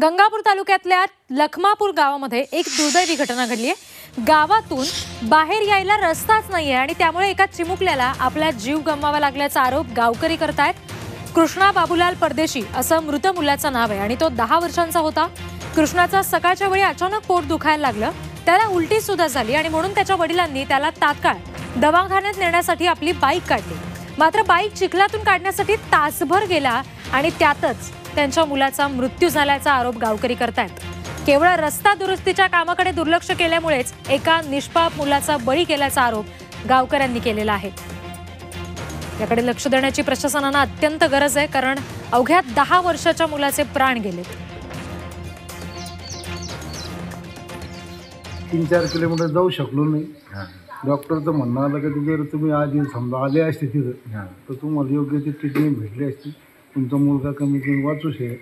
गंगापूर तालुक्यातल्या लखमापूर गावामध्ये एक दुर्दैवी घटना घडली आहे। गावातून बाहेर यायला रस्ताच नाहीये आणि त्यामुळे एका चिमुकल्याला आपला जीव गमवावा लागल्याचा आरोप गावकरी करतायत। कृष्णा बाबूलाल परदेशी असं मृत मुलाचं नाव आहे आणि तो 10 वर्षांचा होता। कृष्णाचा सकाळच्या वेळी अचानक पोट दुखायला लागलं, त्याला उलटी सुद्धा झाली आणि म्हणून त्याच्या वडिलांनी त्याला तात्काळ दवाखान्यात नेण्यासाठी आपली बाईक काढली। मात्र बाईक चिखलातून काढण्यासाठी तासभर गेला आणि त्यातच त्यांच्या मुलाचा मृत्यू झाल्याचा आरोप गावकरी करतात। केवळ रस्ता दुरुस्तीच्या कामाकडे दुर्लक्ष केल्यामुळेच एका निष्पाप मुलाचा बळी गेल्याचा आरोप गावकऱ्यांनी केलेला आहे। याकडे लक्ष देण्याची प्रशासनाला अत्यंत गरज आहे, कारण अवघ्या 10 वर्षाच्या मुलाचे प्राण गेले। 3-4 किलोमीटर जाऊ शकलो नाही। डॉक्टर तो म्हणाला की जर तुम्ही आज समजा आले असते तिथे तर तुम्हाला योग्य ती ट्रीटमेंट भेटली असती, तुमचा मुलगा कमी कमी वाचू शकेल।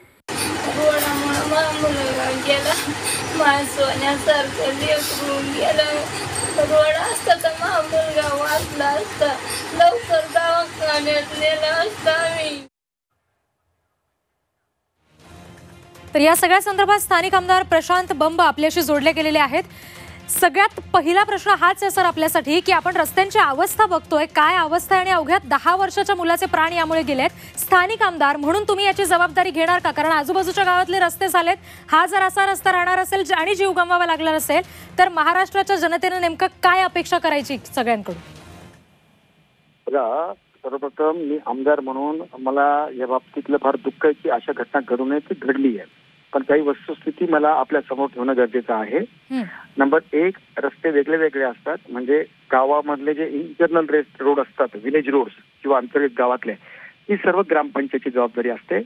तर या सगळ्या संदर्भात स्थानिक आमदार प्रशांत बंब आपल्याशी जोडले गेलेले आहेत। सगळ्यात पहिला प्रश्न हाच आहे सर आपल्यासाठी, की आपण रस्त्यांची अवस्था बघतोय, काय अवस्था आहे आणि अवघ्या 10 वर्षाच्या मुलाचे प्राण यामुळे गेलेत। स्थानिक आमदार म्हणून तुम्ही याची जबाबदारी घेणार का? कारण आजूबाजूच्या गावातले रस्ते झालेत, हा जर असा रस्ता राहणार असेल आणि जीव गमवावा लागला असेल तर महाराष्ट्राच्या जनतेने नेमका काय अपेक्षा करायची सगळ्यांकडून? सर्वप्रथम मी आमदार म्हणून मला या बाबतीतलं फार दुःख आहे की अशा घटना घडू नये, ती घडली आहे, पण काही वस्तुस्थिती मला आपल्या समोर ठेवणं गरजेचं आहे। नंबर 1, रस्ते वेगळे वेगळे असतात, म्हणजे गावामधले जे इंटरनल रोड असतात, विलेज रोड्स किंवा अंतर्गत गावातले, ही सर्व ग्रामपंचायतची जबाबदारी असते।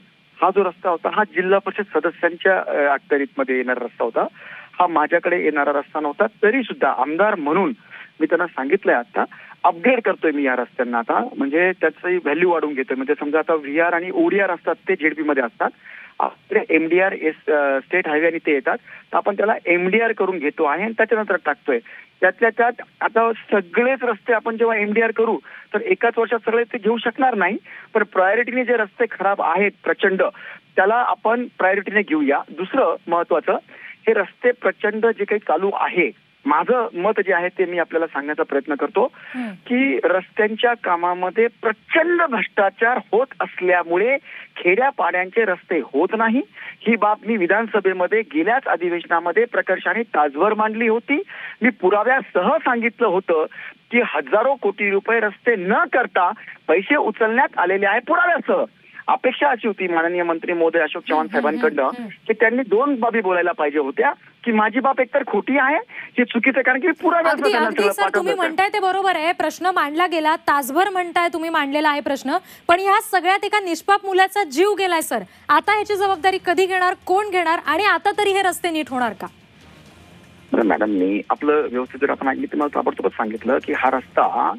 हा जो रस्ता होता हा जिल्हा परिषद सदस्यांच्या अखत्यारीमध्ये येणारा रस्ता होता, हा माझ्याकडे येणारा रस्ता नव्हता। तरी सुद्धा आमदार म्हणून मी त्यांना सांगितलंय आता अपग्रेड करतोय मी या रस्त्यांना, आता म्हणजे त्याची व्हॅल्यू वाढवून घेतोय। म्हणजे समजा आता VR आणि ODR असतात ते JDP मध्ये असतात, आपले MDR स्टेट हायवे आणि ते येतात, तर आपण त्याला MDR करून घेतो आहे आणि त्याच्यानंतर टाकतोय। त्यातल्या त्यात आता सगळेच रस्ते आपण जेव्हा MDR करू तर एकाच वर्षात सगळे ते घेऊ शकणार नाही, पण प्रायोरिटीने जे रस्ते खराब आहेत प्रचंड त्याला आपण प्रायोरिटीने घेऊया। दुसरं महत्वाचं, हे रस्ते प्रचंड जे काही चालू आहे, माझं मत जे आहे ते मी आपल्याला सांगण्याचा प्रयत्न करतो की रस्त्यांच्या कामामध्ये प्रचंड भ्रष्टाचार होत असल्यामुळे खेड्यापाड्यांचे रस्ते होत नाही। ही बाब मी विधानसभेमध्ये गेल्याच अधिवेशनामध्ये प्रकर्षाने ताजवर मांडली होती। मी पुराव्यासह सांगितलं होतं की हजारो कोटी रुपये रस्ते न करता पैसे उचलण्यात आलेले आहे पुराव्यासह। अपेक्षा अशी होती माननीय मंत्री महोदय अशोक चव्हाण साहेबांकडनं की त्यांनी 2 बाबी बोलायला पाहिजे होत्या, की माझी बाब एकतर खोटी आहे, हे चुकीचं, कारण की पुरावा तुम्ही म्हणताय ते बरोबर आहे, प्रश्न मांडला गेला, तासभर म्हणताय तुम्ही मांडलेला आहे प्रश्न, पण ह्या सगळ्यात एका निष्पाप मुलाचा जीव गेलाय सर, आता ह्याची जबाबदारी कधी घेणार, कोण घेणार आणि आता तरी हे रस्ते नीट होणार का? मॅडम मी आपलं व्यवस्थित जर आपण ऐकली तर मला ताबडतोब सांगितलं की हा रस्ता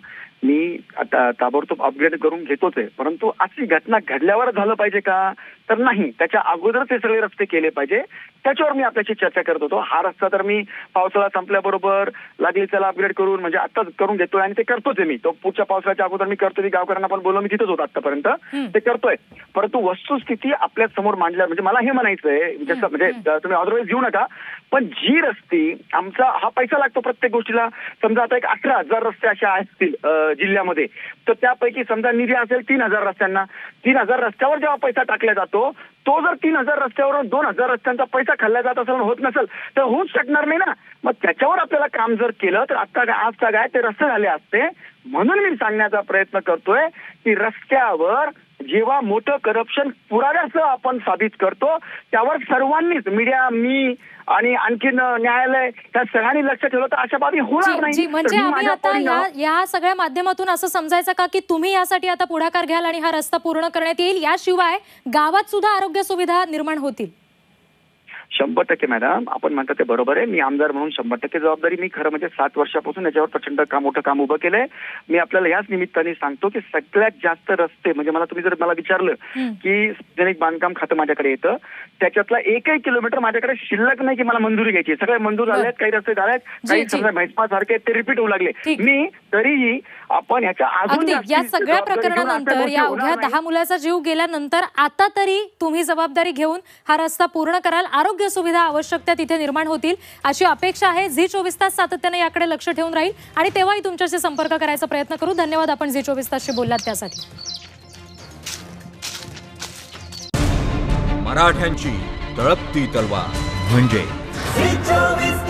मी ताबडतोब अपग्रेड करून घेतोच आहे, परंतु अशी घटना घडल्यावर झालं पाहिजे का? तर नाही, त्याच्या अगोदरच हे सगळे रस्ते केले पाहिजे, त्याच्यावर मी आपल्याशी चर्चा करत होतो। हा रस्ता तर मी पावसाळा संपल्याबरोबर लागली त्याला अपग्रेड करून म्हणजे आत्ताच करून घेतोय आणि ते करतोच आहे मी, तो पुढच्या पावसाळ्याच्या अगोदर मी करतो, मी गावकऱ्यांना पण बोललो, मी तिथंच होतो आतापर्यंत, ते करतोय। परंतु वस्तुस्थिती आपल्या समोर मांडल्या, म्हणजे मला हे म्हणायचं आहे जसं म्हणजे तुम्ही ऑदरवाईज घेऊ नका, पण जी रस्ते आमचा हा पैसा लागतो प्रत्येक गोष्टीला, समजा आता एक 18,000 रस्ते असे असतील जिल्ह्यामध्ये, तर त्यापैकी समजा निधी असेल 3,000 रस्त्यांना, 3,000 रस्त्यावर जेव्हा पैसा टाकला जातो तो जर 3,000 रस्त्यावरून 2,000 रस्त्यांचा पैसा खाल्ला जात असेल, होत नसेल तर होऊच शकणार नाही ना, मग त्याच्यावर आपल्याला काम जर केलं तर आता आजचा काय ते रस्ते झाले असते। म्हणून मी सांगण्याचा प्रयत्न करतोय की रस्त्यावर जेव्हा मोठं करप्शन पुराव्यासह आपण साबित करतो त्यावर सर्वांनीच, मीडिया, मी आणि आणखी न्यायालय, त्या सगळ्यांनी लक्ष ठेवलं तर अशा बाबी होणार नाही। म्हणजे आम्ही आता या सगळ्या माध्यमातून असं समजायचं का की तुम्ही यासाठी आता पुढाकार घ्याल आणि हा रस्ता पूर्ण करण्यात येईल, याशिवाय गावात सुद्धा आरोग्य सुविधा निर्माण होतील? 100% मॅडम, आपण म्हणता ते बरोबर आहे. मी आमदार म्हणून 100% जबाबदारी मी खरं म्हणजे 7 वर्षापासून याच्यावर प्रचंड काम मोठं काम उभं केलंय. मी आपल्याला याच निमित्ताने सांगतो की सगळ्यात जास्त रस्ते म्हणजे मला तुम्ही जर मला विचारलं की सार्वजनिक बांधकाम खातं माझ्याकडे येतं, त्याच्यातला एकही किलोमीटर माझ्याकडे शिल्लक नाही की मला मंजुरी घ्यायची. सगळे मंजूर झाले आहेत, काही रस्ते झाले आहेत, काही समजा म्हैसपा सारखे ते रिपीट होऊ लागले. मी तरीही आपण याच्या अजून या सगळ्या प्रकरणानंतर या अवघ्या 10 मुलाचा जीव गेल्यानंतर आता तरी तुम्ही जबाबदारी घेऊन हा रस्ता पूर्ण कराल. आरोग्य सुविधा आवश्यकता तिथे निर्माण होतील अशी अपेक्षा आहे. Zee24 तास सातत्याने याकडे लक्ष ठेवून राहील आणि तेव्हाही तुमच्याशी संपर्क करायचा प्रयत्न करू. धन्यवाद आपण Zee24 तासशी बोललात त्यासाठी. मराठ्यांची तळपती तलवार म्हणजे